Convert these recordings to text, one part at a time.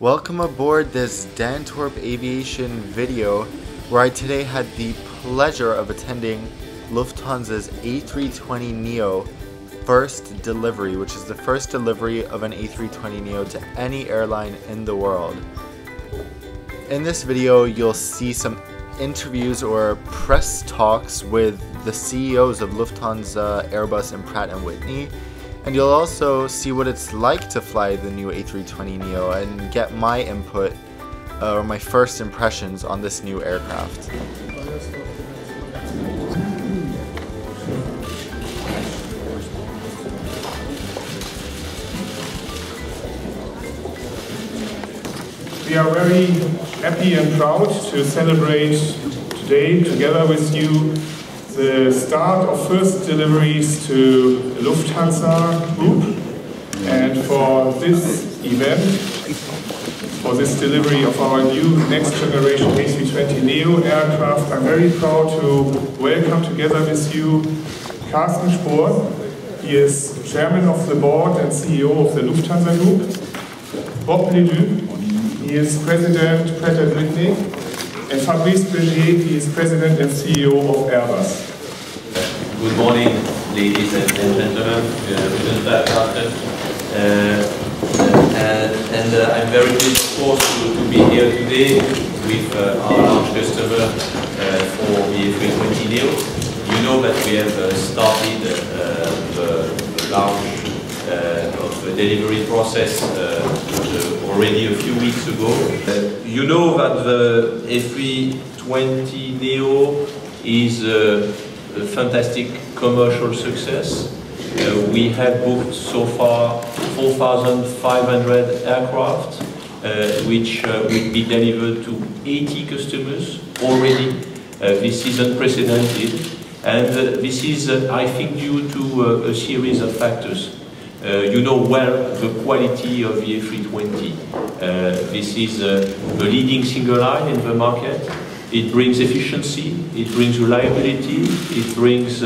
Welcome aboard this Dantorp Aviation video, where I today had the pleasure of attending Lufthansa's A320neo first delivery, which is the first delivery of an A320neo to any airline in the world. In this video, you'll see some interviews or press talks with the CEOs of Lufthansa, Airbus, and Pratt & Whitney. And you'll also see what it's like to fly the new A320neo and get my input or my first impressions on this new aircraft. We are very happy and proud to celebrate today together with you the start of first deliveries to Lufthansa Group, and for this event, for this delivery of our new next generation A320neo aircraft, I'm very proud to welcome together with you Carsten Spohr. He is Chairman of the Board and CEO of the Lufthansa Group. Bob Ledoux, he is President Pratt & Whitney, and Fabrice Pégé, he is President and CEO of Airbus. Good morning, ladies and gentlemen. I'm very pleased, of course, to be here today with our large customer for the A320neo. You know that we have started the launch of the delivery process already a few weeks ago. You know that the A320neo is a fantastic commercial success. We have booked so far 4,500 aircraft, which will be delivered to 80 customers already. This is unprecedented, and this is, I think, due to a series of factors. You know well the quality of the A320. This is the leading single line in the market. It brings efficiency, it brings reliability, it brings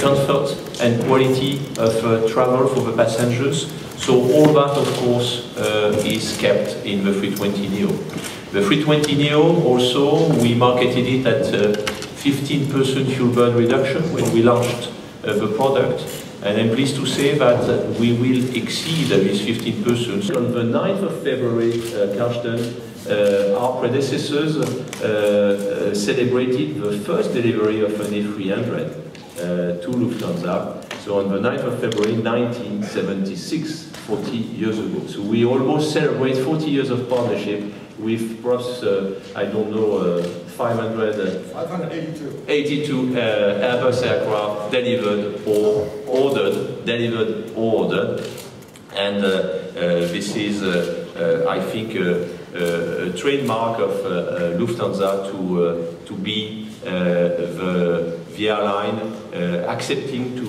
comfort and quality of travel for the passengers. So all that, of course, is kept in the A320neo. The A320neo also, we marketed it at 15% fuel burn reduction when we launched the product. And I'm pleased to say that we will exceed at least 15%. On the 9th of February, Carsten, our predecessors celebrated the first delivery of an A300 to Lufthansa. So on the 9th of February 1976, 40 years ago. So we almost celebrate 40 years of partnership with perhaps, I don't know, 582 Airbus aircraft delivered or ordered, and this is, I think, a trademark of Lufthansa to be the airline accepting to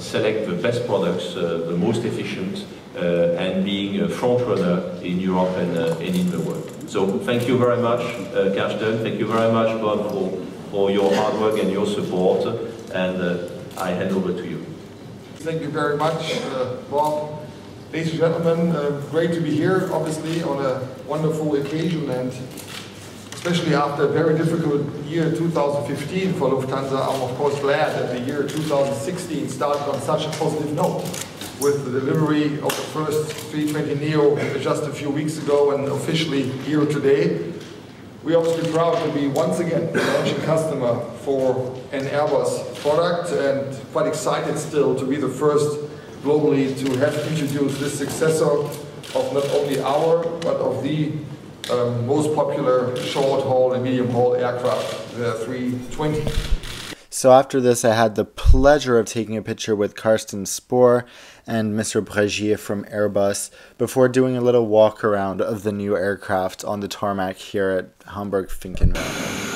select the best products, the most efficient, and being a front runner in Europe and in the world. So thank you very much, Carsten. Thank you very much, Bob, for your hard work and your support. And I hand over to you. Thank you very much, Bob. Ladies and gentlemen, great to be here, obviously, on a wonderful occasion, and especially after a very difficult year 2015 for Lufthansa, I'm of course glad that the year 2016 started on such a positive note, with the delivery of the first A320neo just a few weeks ago and officially here today. We're obviously proud to be once again the launching customer for an Airbus product, and quite excited still to be the first globally to have introduced this successor of not only our, but of the most popular short-haul and medium-haul aircraft, the A320. So after this, I had the pleasure of taking a picture with Carsten Spohr and Mr. Pégé from Airbus before doing a little walk around of the new aircraft on the tarmac here at Hamburg Finkenwerder.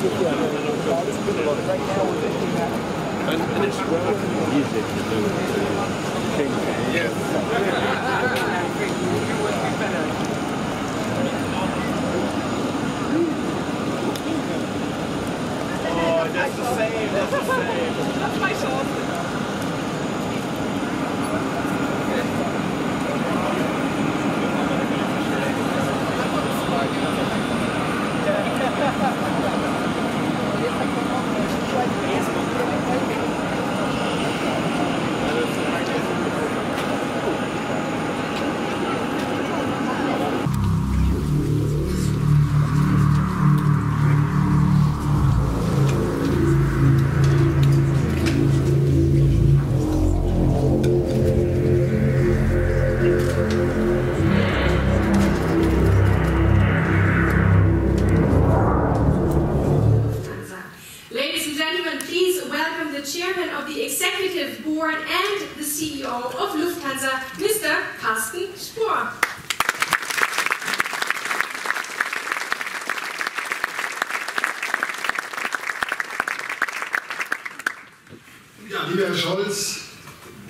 And it's relatively easy to do it. Yeah. That's the same, that's the same. That's my shot.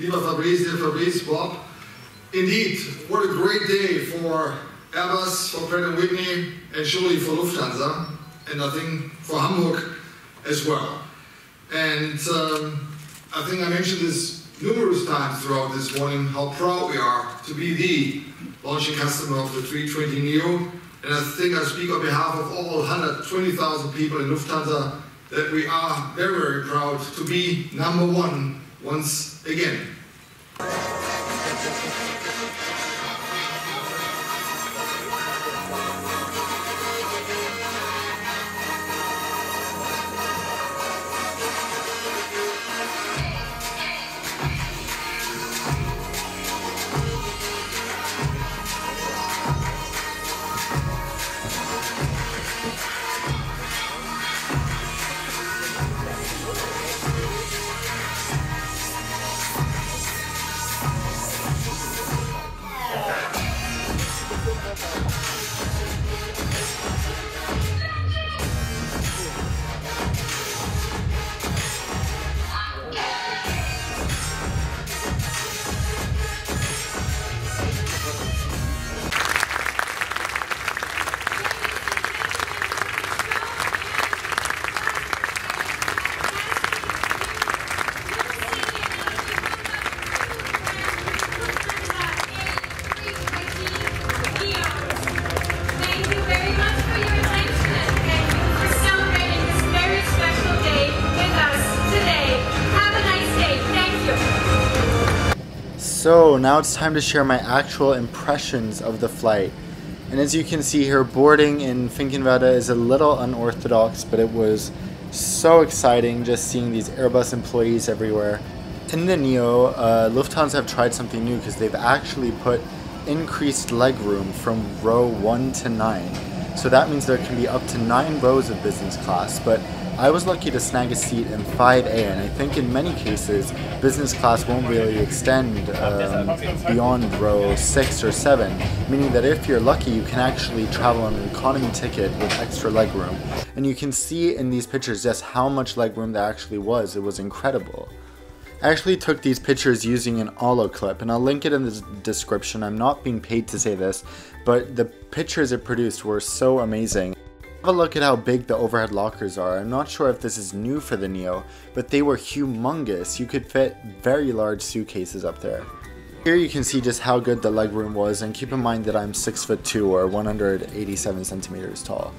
Lieber Fabrice, dear Fabrice, Bob. Indeed, what a great day for Airbus, for Pratt & Whitney, and surely for Lufthansa, and I think for Hamburg as well. And I think I mentioned this numerous times throughout this morning, how proud we are to be the launching customer of the A320neo. And I think I speak on behalf of all 120,000 people in Lufthansa that we are very, very proud to be number one once again. So now it's time to share my actual impressions of the flight. And as you can see here, boarding in Finkenwerder is a little unorthodox, but it was so exciting just seeing these Airbus employees everywhere. In the Neo, Lufthansa have tried something new because they've actually put increased legroom from row 1 to 9. So that means there can be up to 9 rows of business class, but I was lucky to snag a seat in 5A, and I think in many cases business class won't really extend beyond row 6 or 7, meaning that if you're lucky you can actually travel on an economy ticket with extra legroom. And you can see in these pictures just how much legroom there actually was. It was incredible. I actually took these pictures using an Olloclip, and I'll link it in the description. I'm not being paid to say this, but the pictures it produced were so amazing. Have a look at how big the overhead lockers are. I'm not sure if this is new for the Neo, but they were humongous. You could fit very large suitcases up there. Here you can see just how good the legroom was, and keep in mind that I'm 6'2" or 187 centimeters tall.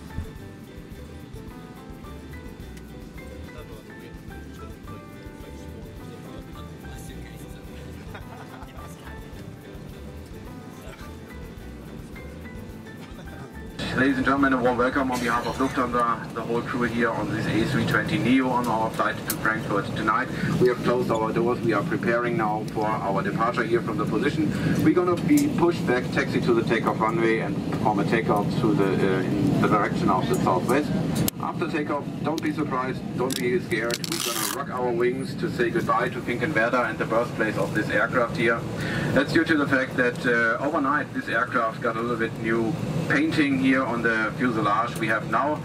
Ladies and gentlemen, a warm welcome on behalf of Lufthansa, the whole crew here on this A320neo on our flight to Frankfurt tonight. We have closed our doors, we are preparing now for our departure here from the position. We're going to be pushed back, taxi to the takeoff runway and perform a takeoff to in the direction of the southwest. After takeoff, don't be surprised, don't be scared. We're going to rock our wings to say goodbye to Finkenwerder and the birthplace of this aircraft here. That's due to the fact that overnight this aircraft got a little bit new painting here on the fuselage. We have now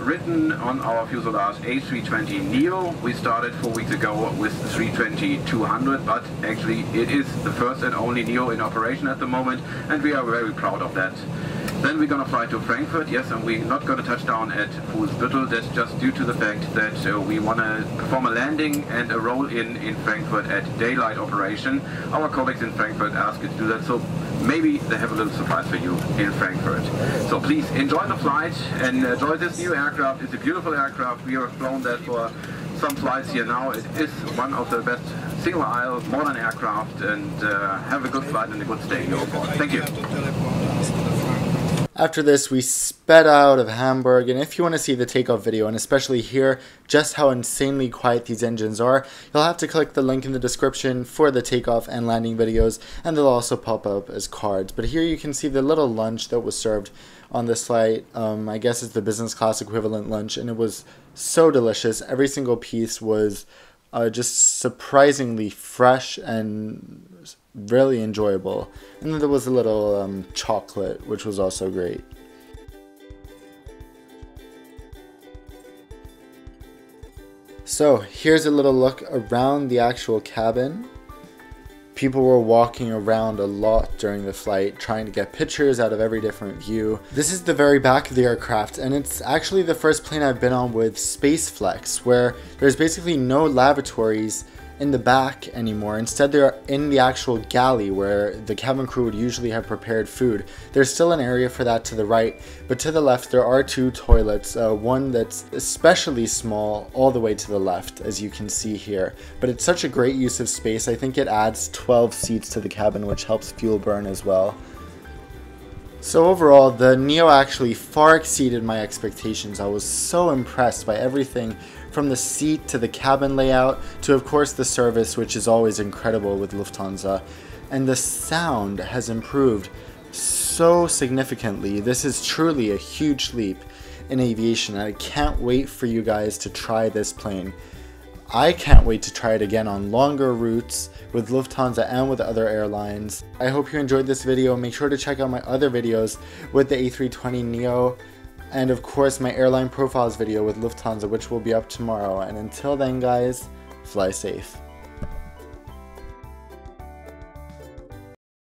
written on our fuselage A320neo. We started 4 weeks ago with 320-200, but actually it is the first and only neo in operation at the moment, and we are very proud of that. Then we're going to fly to Frankfurt, yes, and we're not going to touch down at Fuhlsbüttel. That's just due to the fact that we want to perform a landing and a roll-in in Frankfurt at daylight operation. Our colleagues in Frankfurt asked us to do that, so maybe they have a little surprise for you in Frankfurt. So please enjoy the flight and enjoy this new aircraft. It's a beautiful aircraft. We have flown that for some flights here now. It is one of the best single-aisle modern aircraft, and have a good flight and a good stay in your airport. Thank you. After this, we sped out of Hamburg, and if you want to see the takeoff video, and especially hear just how insanely quiet these engines are, you'll have to click the link in the description for the takeoff and landing videos, and they'll also pop up as cards. But here you can see the little lunch that was served on this flight. I guess it's the business class equivalent lunch, and it was so delicious. Every single piece was just surprisingly fresh and really enjoyable. And then there was a little chocolate, which was also great. So here's a little look around the actual cabin. People were walking around a lot during the flight, trying to get pictures out of every different view. This is the very back of the aircraft, and it's actually the first plane I've been on with SpaceFlex, where there's basically no lavatories in the back anymore. Instead, they're in the actual galley where the cabin crew would usually have prepared food. There's still an area for that to the right, but to the left there are two toilets, one that's especially small all the way to the left, as you can see here. But it's such a great use of space. I think it adds 12 seats to the cabin, which helps fuel burn as well. So overall, the Neo actually far exceeded my expectations. I was so impressed by everything from the seat to the cabin layout to, of course, the service, which is always incredible with Lufthansa. And the sound has improved so significantly. This is truly a huge leap in aviation, and I can't wait for you guys to try this plane. I can't wait to try it again on longer routes with Lufthansa and with other airlines. I hope you enjoyed this video. Make sure to check out my other videos with the A320neo and of course my airline profiles video with Lufthansa, which will be up tomorrow. And until then guys, fly safe.